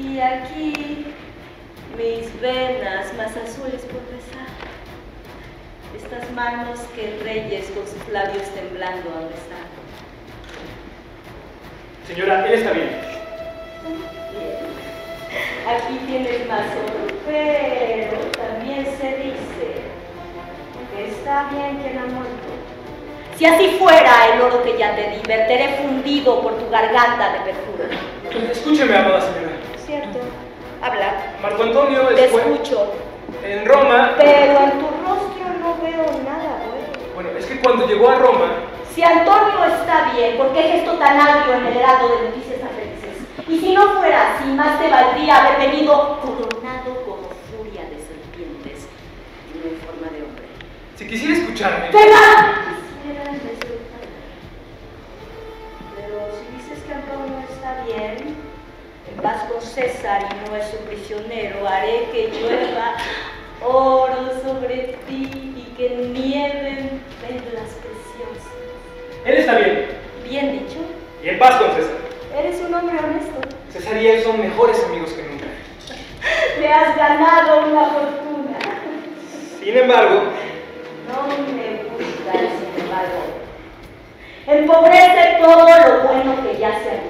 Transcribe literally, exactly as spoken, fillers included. y aquí mis venas más azules por besar, estas manos que reyes con sus labios temblando han besado. Señora, él está bien. Bien. Aquí tiene el mazo, pero también se dice que está bien quien ha muerto. Si así fuera el oro que ya te di, verteré fundido por tu garganta de perfume. Escúcheme, amada señora. Cierto. Habla. Marco Antonio, te después, escucho. En Roma. Pero en tu rostro no veo nada bueno. Bueno, es que cuando llegó a Roma. Si Antonio está bien, ¿por qué gesto tan agrio en el heraldo de noticias tan felices? Y si no fuera así, más te valdría haber venido coronado como furia de serpientes y no en forma de hombre. Si quisiera escucharme... ¡Venga! Quisiera escucharme. Pero si dices que Antonio está bien, vas con César y no es su prisionero, haré que llueva oro sobre ti y que nieven perlas preciosas. Él está bien. Bien dicho. Y en paz con César. Eres un hombre honesto. César y él son mejores amigos que nunca. Le has ganado una fortuna. Sin embargo... No me gusta, sin embargo. Empobrece todo lo bueno que ya se ha hecho.